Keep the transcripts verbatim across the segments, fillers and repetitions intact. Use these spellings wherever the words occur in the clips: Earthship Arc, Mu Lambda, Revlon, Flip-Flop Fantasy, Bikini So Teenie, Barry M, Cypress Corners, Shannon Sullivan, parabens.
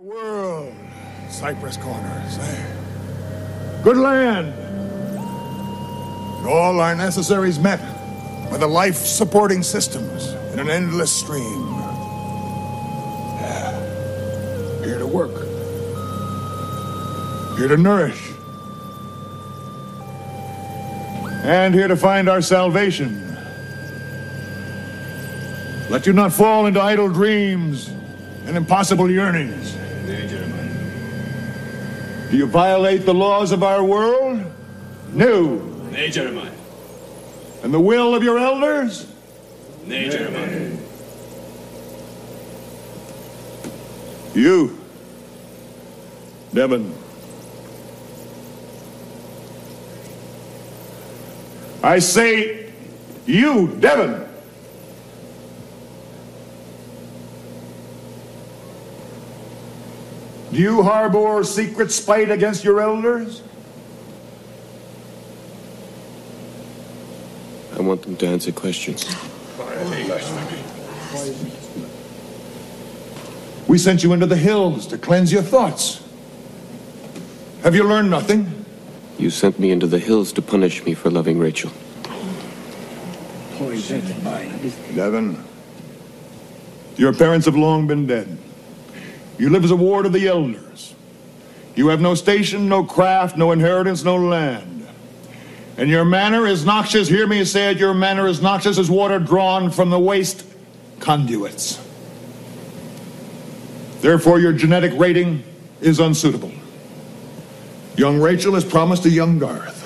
World, Cypress Corners, eh? Good land. And all our necessaries met by the life-supporting systems in an endless stream. Yeah. Here to work. Here to nourish. And here to find our salvation. Let you not fall into idle dreams and impossible yearnings. Do you violate the laws of our world? No. Nay, Jeremiah. And the will of your elders? Nay, Jeremiah. You, Devon. I say, you, Devon. Do you harbor secret spite against your elders? I want them to answer questions. We sent you into the hills to cleanse your thoughts. Have you learned nothing? You sent me into the hills to punish me for loving Rachel. Devon, your parents have long been dead. You live as a ward of the elders. You have no station, no craft, no inheritance, no land. And your manner is noxious, hear me say it, your manner is noxious as water drawn from the waste conduits. Therefore, your genetic rating is unsuitable. Young Rachel is promised to young Garth.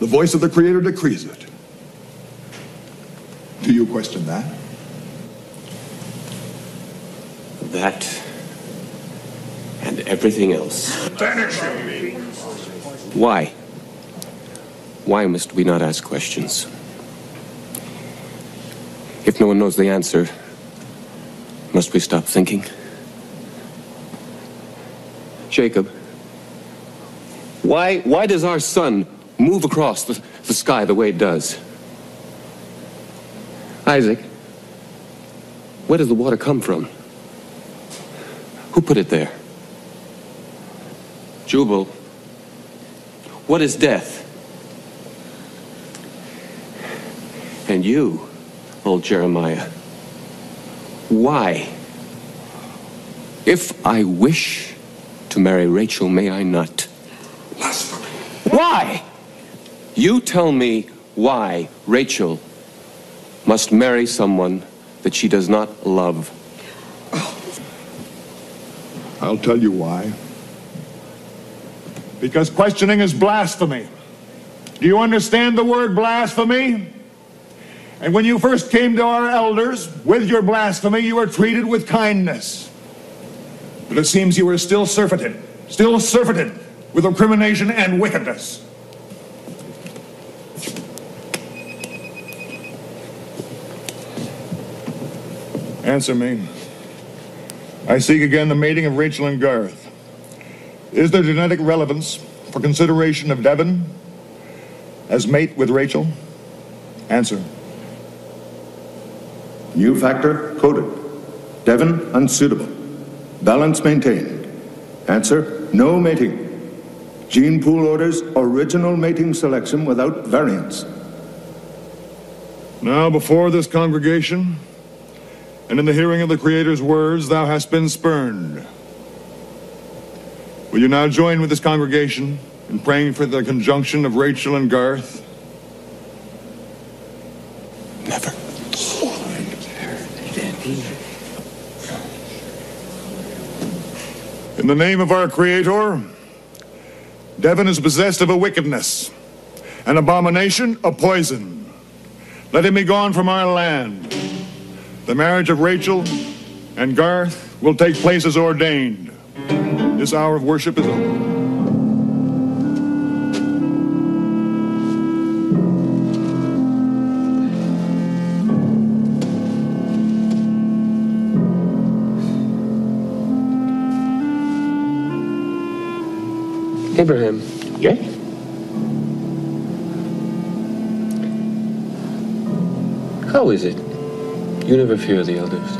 The voice of the Creator decrees it. Do you question that? That... and everything else. Banish him! Why? Why must we not ask questions? If no one knows the answer, must we stop thinking? Jacob, why, why does our sun move across the, the sky the way it does? Isaac, where does the water come from? Who put it there? Jubal, what is death? And you, old Jeremiah, why? If I wish to marry Rachel, may I not? Blasphemy! Why? You tell me why Rachel must marry someone that she does not love. I'll tell you why. Because questioning is blasphemy. Do you understand the word blasphemy? And when you first came to our elders with your blasphemy, you were treated with kindness. But it seems you were still surfeited, still surfeited with recrimination and wickedness. Answer me. I seek again the mating of Rachel and Garth. Is there genetic relevance for consideration of Devon as mate with Rachel? Answer. New factor coded. Devon unsuitable. Balance maintained. Answer, no mating. Gene pool orders original mating selection without variance. Now before this congregation, and in the hearing of the Creator's words, thou hast been spurned. Will you now join with this congregation in praying for the conjunction of Rachel and Garth? Never. In the name of our Creator, Devon is possessed of a wickedness, an abomination, a poison. Let him be gone from our land. The marriage of Rachel and Garth will take place as ordained. This hour of worship is over. Abraham. Yeah? How is it? You never fear the elders.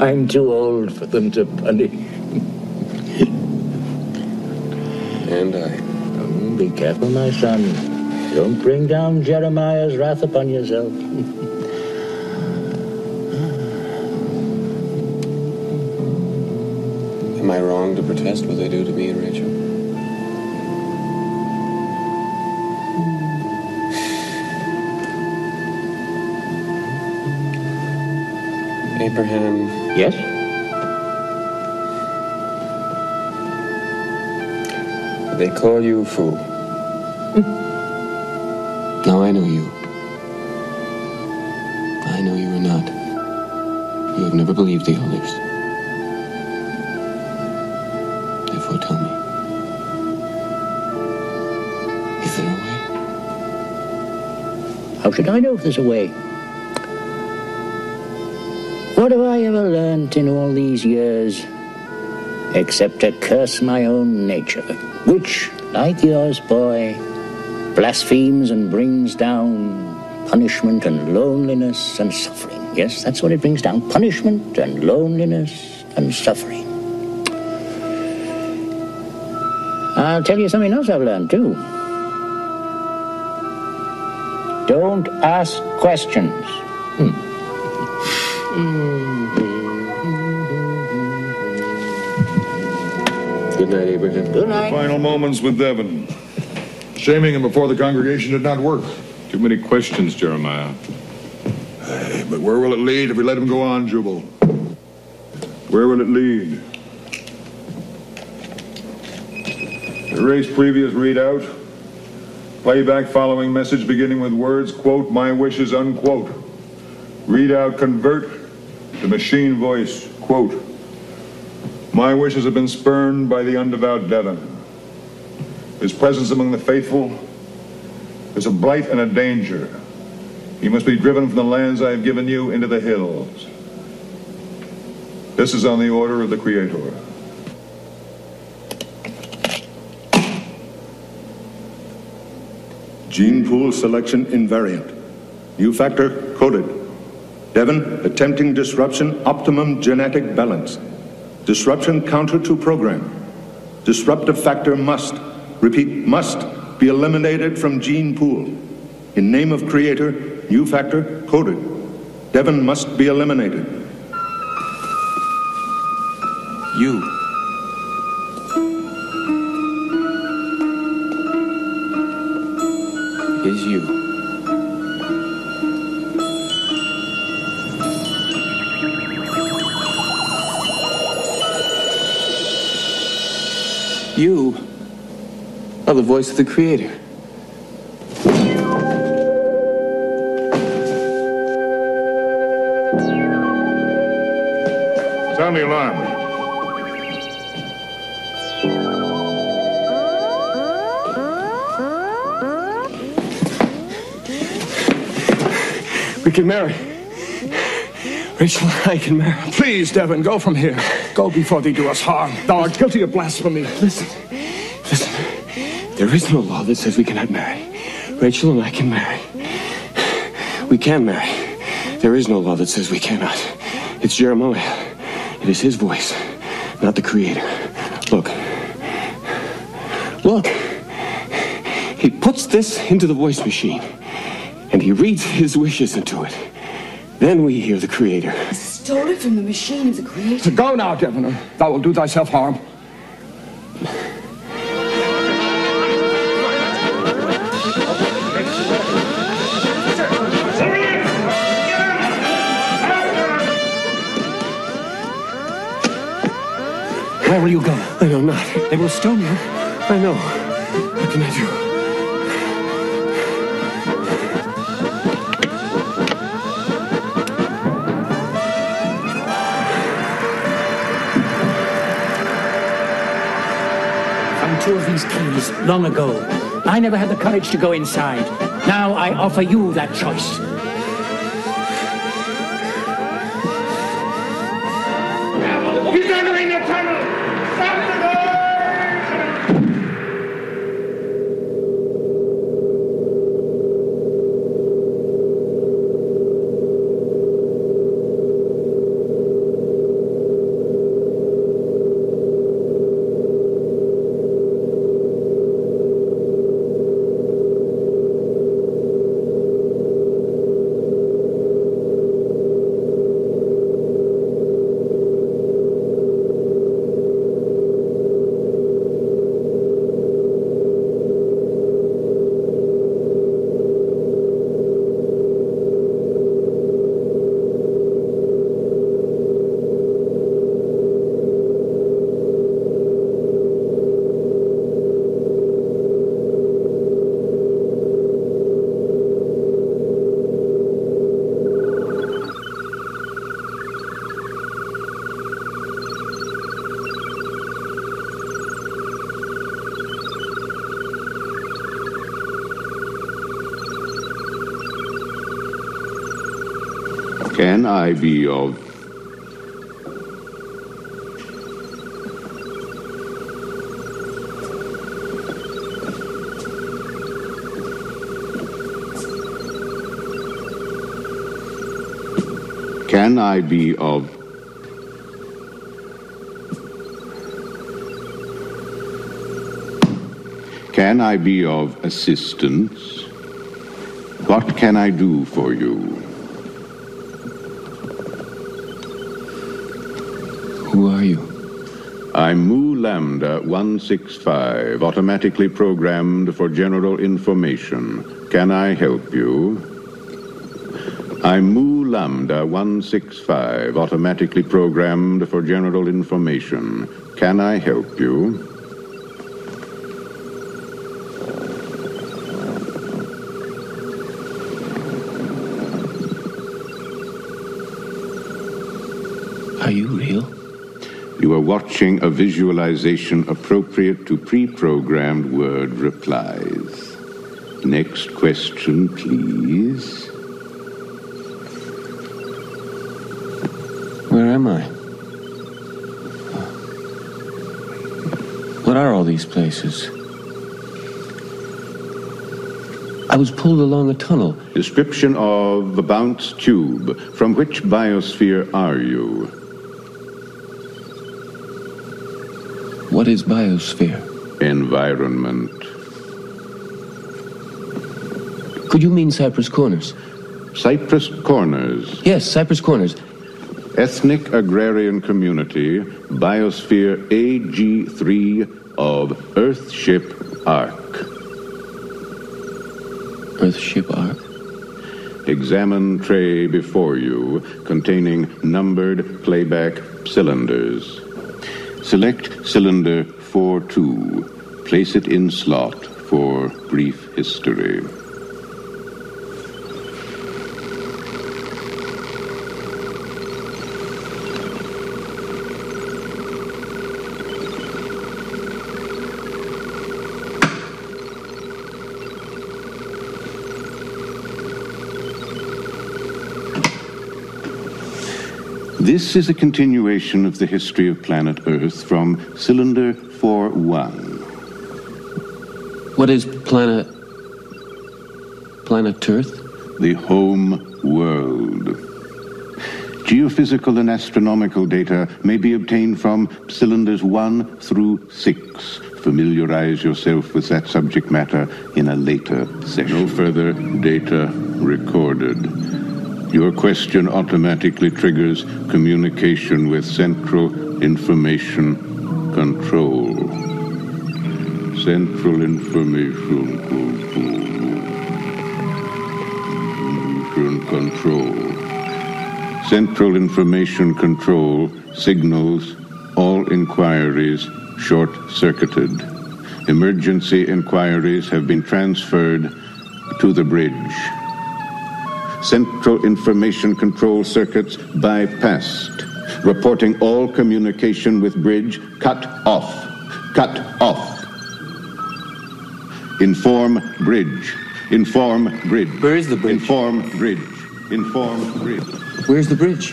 I'm too old for them to punish. And I. Oh, be careful, my son. Don't bring down Jeremiah's wrath upon yourself. Am I wrong to protest what they do to me and Rachel? Abraham. Yes? They call you fool. Mm. Now I know you. I know you are not. You have never believed the elders. Therefore tell me. Is there a way? How should I know if there's a way? What have I ever learnt in all these years, except to curse my own nature, which, like yours, boy, blasphemes and brings down punishment and loneliness and suffering. Yes, that's what it brings down, punishment and loneliness and suffering. I'll tell you something else I've learned, too. Don't ask questions. Hmm. Good night, Abraham. Good night. The final moments with Devon. Shaming him before the congregation did not work. Too many questions, Jeremiah. Hey, but where will it lead if we let him go on, Jubal? Where will it lead? Erase previous readout. Playback following message beginning with words, quote, my wishes, unquote. Readout convert. The machine voice, quote, my wishes have been spurned by the undevout Devon. His presence among the faithful is a blight and a danger. He must be driven from the lands I have given you into the hills. This is on the order of the Creator. Gene pool selection invariant. New factor coded. Devon, attempting disruption, optimum genetic balance. Disruption counter to program. Disruptive factor must, repeat, must be eliminated from gene pool. In name of creator, new factor coded. Devon must be eliminated. You. Is you. You are the voice of the Creator. Sound the alarm. We can marry. Rachel and I can marry. Please, Devon, go from here. Go before they do us harm. Thou art guilty of blasphemy. Listen, listen. There is no law that says we cannot marry. Rachel and I can marry. We can marry. There is no law that says we cannot. It's Jeremiah. It is his voice, not the Creator. Look. Look. He puts this into the voice machine, and he reads his wishes into it. Then we hear the Creator. It's stolen from the machine of the Creator. So go now, Devon, thou wilt do thyself harm. Where will you go? I know not. They will stone you. I know. What can I do? Two of these keys long ago. I never had the courage to go inside. Now I offer you that choice. He's entering the tunnel! Stop the door! Can I be of... Can I be of... Can I be of assistance? What can I do for you? Who are you? I'm Mu Lambda one sixty-five, automatically programmed for general information. Can I help you? I'm Mu Lambda one sixty-five, automatically programmed for general information. Can I help you? Are you real? You are watching a visualization appropriate to pre-programmed word replies. Next question, please. Where am I? What are all these places? I was pulled along a tunnel. Description of the bounce tube. From which biosphere are you? What is biosphere? Environment. Could you mean Cypress Corners? Cypress Corners. Yes, Cypress Corners. Ethnic agrarian community, biosphere A G three of Earthship Arc. Earthship Arc? Examine tray before you, containing numbered playback cylinders. Select cylinder four two. Place it in slot for brief history. This is a continuation of the history of planet Earth from cylinder four one. What is planet... planet Earth? The home world. Geophysical and astronomical data may be obtained from cylinders one through six. Familiarize yourself with that subject matter in a later session. No further data recorded. Your question automatically triggers communication with Central Information Control. Central Information Control. Central Information Control signals all inquiries short-circuited. Emergency inquiries have been transferred to the bridge. Central Information Control circuits bypassed. Reporting all communication with bridge cut off. Cut off. Inform bridge. Inform bridge. Where is the bridge? Inform bridge. Inform bridge. Where's the bridge?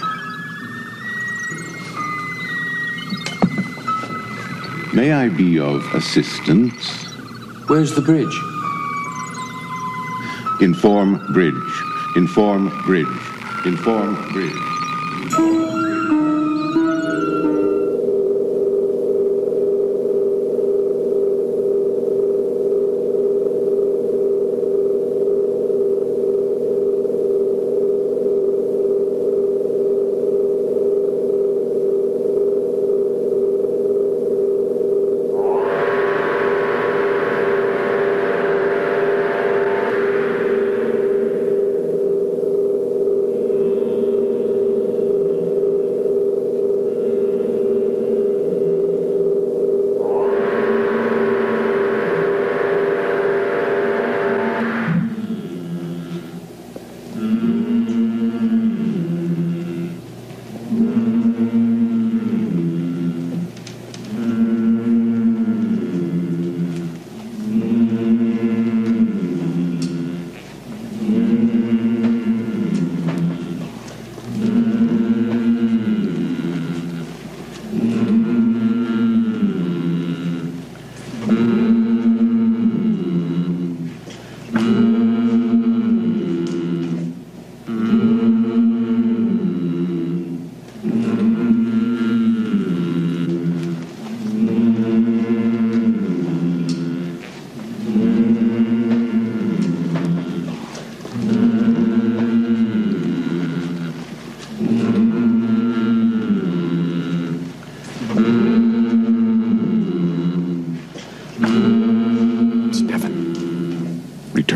May I be of assistance? Where's the bridge? Inform bridge. Inform bridge. Inform bridge.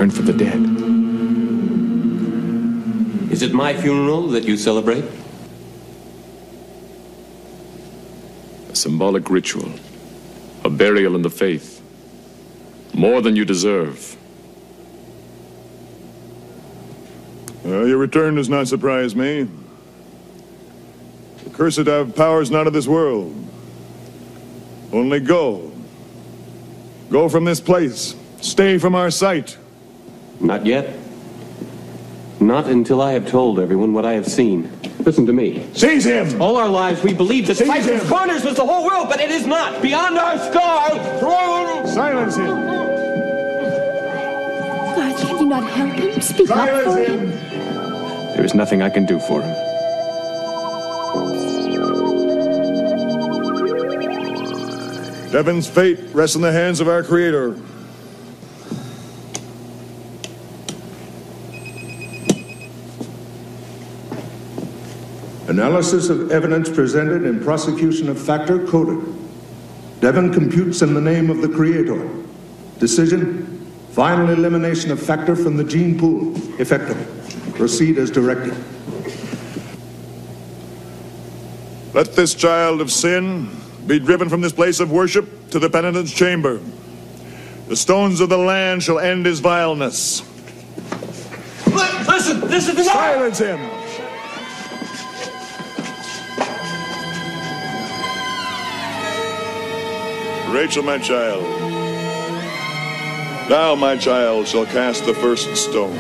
concern for the dead. Is it my funeral that you celebrate? A symbolic ritual, a burial in the faith, more than you deserve. Uh, your return does not surprise me. The cursed have powers not of this world. Only go. Go from this place. Stay from our sight. Not yet. Not until I have told everyone what I have seen. Listen to me. Seize him! All our lives we believed that Cypress Corners was the whole world, but it is not. Beyond our stars, throw... Silence him! Garth, can you not help him? Speak up for him. There is nothing I can do for him. Devon's fate rests in the hands of our Creator. Analysis of evidence presented in prosecution of factor coded. Devon computes in the name of the Creator. Decision, final elimination of factor from the gene pool. Effective. Proceed as directed. Let this child of sin be driven from this place of worship to the penitent's chamber. The stones of the land shall end his vileness. Listen, listen, listen. Silence him. Rachel, my child, thou, my child, shall cast the first stone.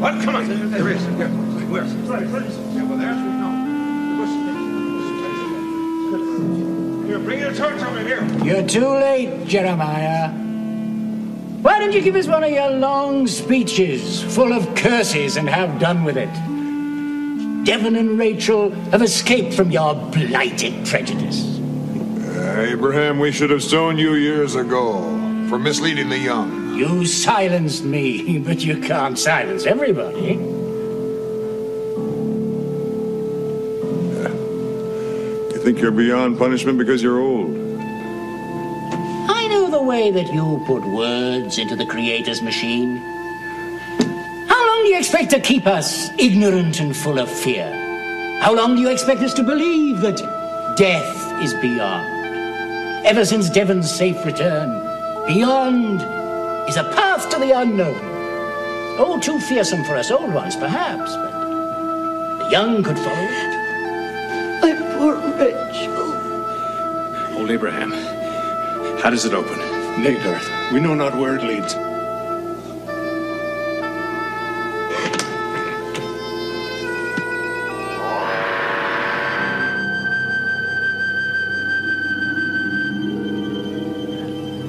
What? Come on, there is. Here. Where? Yeah, well, there's no. Here, bring your torch over here. You're too late, Jeremiah. Why don't you give us one of your long speeches, full of curses, and have done with it? Devon and Rachel have escaped from your blighted prejudice. Uh, Abraham, we should have sown you years ago for misleading the young. You silenced me, but you can't silence everybody. I think you're beyond punishment because you're old. I know the way that you put words into the Creator's machine. How long do you expect to keep us ignorant and full of fear? How long do you expect us to believe that death is beyond? Ever since Devon's safe return, beyond is a path to the unknown. Oh, too fearsome for us old ones, perhaps, but the young could follow it. My poor Rachel. Old Abraham, how does it open? Nay, Garth, we know not where it leads.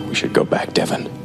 We should go back, Devon.